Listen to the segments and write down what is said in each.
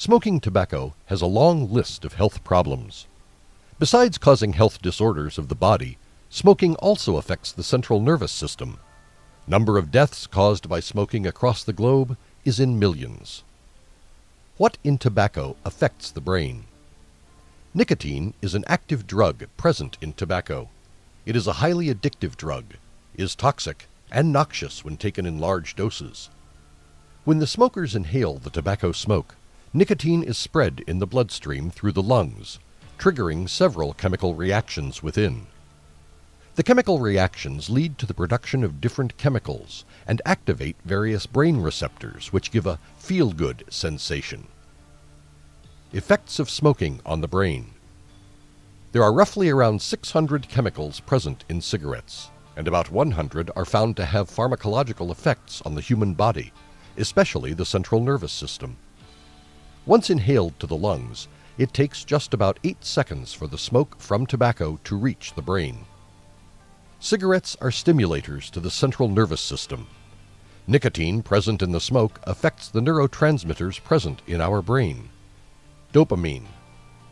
Smoking tobacco has a long list of health problems. Besides causing health disorders of the body, smoking also affects the central nervous system. Number of deaths caused by smoking across the globe is in millions. What in tobacco affects the brain? Nicotine is an active drug present in tobacco. It is a highly addictive drug, is toxic, and noxious when taken in large doses. When the smokers inhale the tobacco smoke, nicotine is spread in the bloodstream through the lungs, triggering several chemical reactions within. The chemical reactions lead to the production of different chemicals and activate various brain receptors, which give a feel-good sensation. Effects of smoking on the brain. There are roughly around 600 chemicals present in cigarettes, and about 100 are found to have pharmacological effects on the human body, especially the central nervous system. Once inhaled to the lungs, it takes just about 8 seconds for the smoke from tobacco to reach the brain. Cigarettes are stimulators to the central nervous system. Nicotine present in the smoke affects the neurotransmitters present in our brain. Dopamine,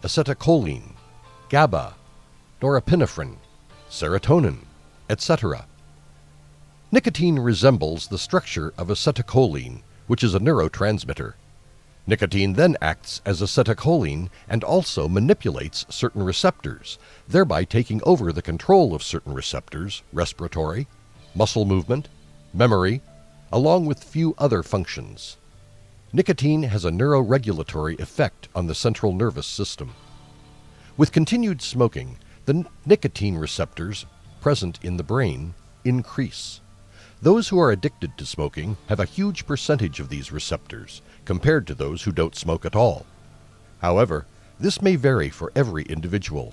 acetylcholine, GABA, norepinephrine, serotonin, etc. Nicotine resembles the structure of acetylcholine, which is a neurotransmitter. Nicotine then acts as acetylcholine and also manipulates certain receptors, thereby taking over the control of certain receptors, respiratory, muscle movement, memory, along with few other functions. Nicotine has a neuroregulatory effect on the central nervous system. With continued smoking, the nicotine receptors present in the brain increase. Those who are addicted to smoking have a huge percentage of these receptors compared to those who don't smoke at all. However, this may vary for every individual.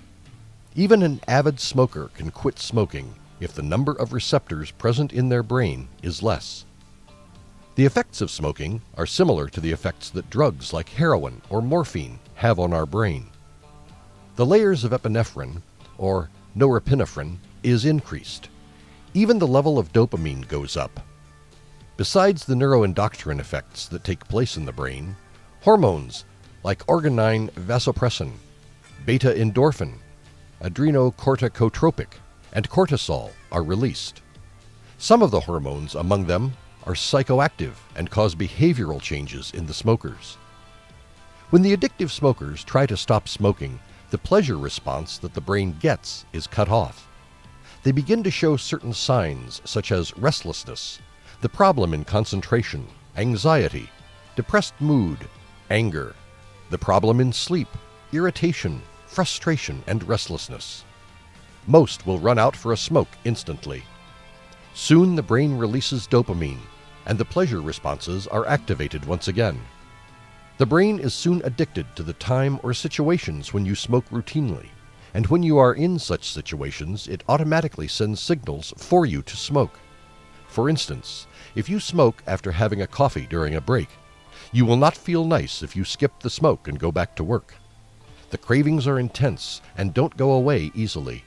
Even an avid smoker can quit smoking if the number of receptors present in their brain is less. The effects of smoking are similar to the effects that drugs like heroin or morphine have on our brain. The layers of epinephrine, or norepinephrine, is increased. Even the level of dopamine goes up. Besides the neuroendocrine effects that take place in the brain, hormones like organine vasopressin, beta-endorphin, adrenocorticotropic, and cortisol are released. Some of the hormones among them are psychoactive and cause behavioral changes in the smokers. When the addictive smokers try to stop smoking, the pleasure response that the brain gets is cut off. They begin to show certain signs such as restlessness, the problem in concentration, anxiety, depressed mood, anger, the problem in sleep, irritation, frustration, and restlessness. Most will run out for a smoke instantly. Soon the brain releases dopamine, and the pleasure responses are activated once again. The brain is soon addicted to the time or situations when you smoke routinely. And when you are in such situations, it automatically sends signals for you to smoke. For instance, if you smoke after having a coffee during a break, you will not feel nice if you skip the smoke and go back to work. The cravings are intense and don't go away easily.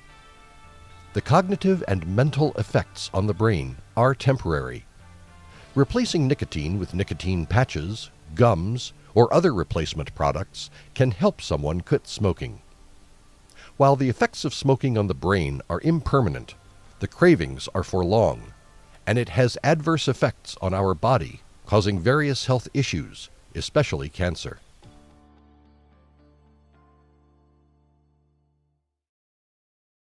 The cognitive and mental effects on the brain are temporary. Replacing nicotine with nicotine patches, gums, or other replacement products can help someone quit smoking. While the effects of smoking on the brain are impermanent, the cravings are for long, and it has adverse effects on our body, causing various health issues, especially cancer.